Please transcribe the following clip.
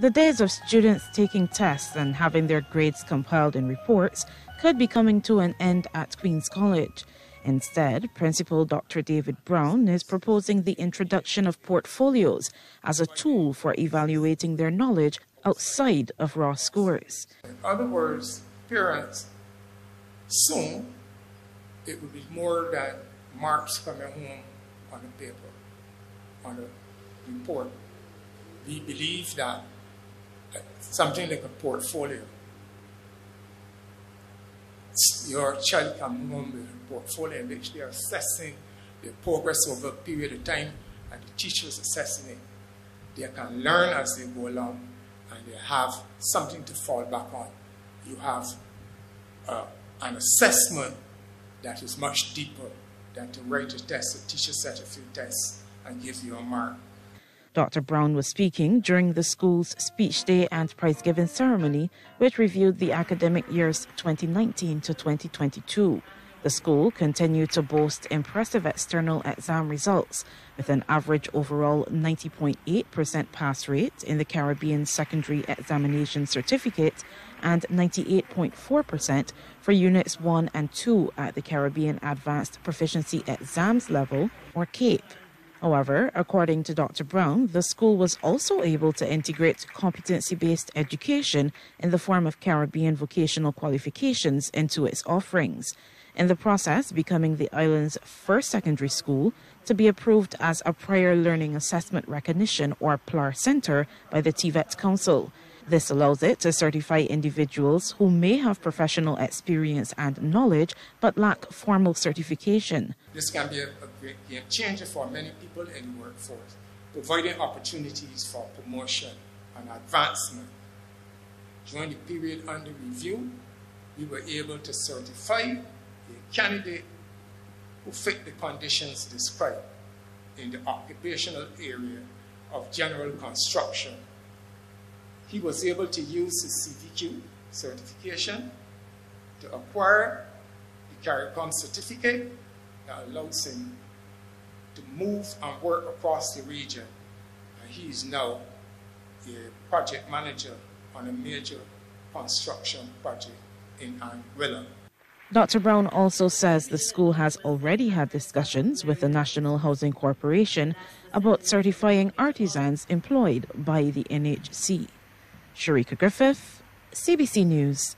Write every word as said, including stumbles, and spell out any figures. The days of students taking tests and having their grades compiled in reports could be coming to an end at Queen's College. Instead, Principal Doctor David Browne is proposing the introduction of portfolios as a tool for evaluating their knowledge outside of raw scores. In other words, parents, soon it would be more than marks coming home on the paper, on the report. We believe that something like a portfolio, your child comes home with a portfolio in which they are assessing the progress over a period of time, and the teacher is assessing it. They can learn as they go along, and they have something to fall back on. You have uh, an assessment that is much deeper than to write a test. The teacher set a few tests and gives you a mark. Doctor Browne was speaking during the school's speech day and prize-giving ceremony, which reviewed the academic years twenty nineteen to twenty twenty-two. The school continued to boast impressive external exam results, with an average overall ninety point eight percent pass rate in the Caribbean Secondary Examination Certificate and ninety-eight point four percent for Units one and two at the Caribbean Advanced Proficiency Exams level, or CAPE. However, according to Doctor Browne, the school was also able to integrate competency-based education in the form of Caribbean vocational qualifications into its offerings, in the process becoming the island's first secondary school to be approved as a Prior Learning Assessment Recognition, or P L A R, center by the T V E T Council. This allows it to certify individuals who may have professional experience and knowledge but lack formal certification. This can be a, a great game changer for many people in the workforce, providing opportunities for promotion and advancement. During the period under review, we were able to certify a candidate who fit the conditions described in the occupational area of general construction. He was able to use his C V Q certification to acquire the CARICOM certificate that allows him to move and work across the region. And he is now a project manager on a major construction project in Anguilla. Doctor Browne also says the school has already had discussions with the National Housing Corporation about certifying artisans employed by the N H C. Sharika Griffith, C B C News.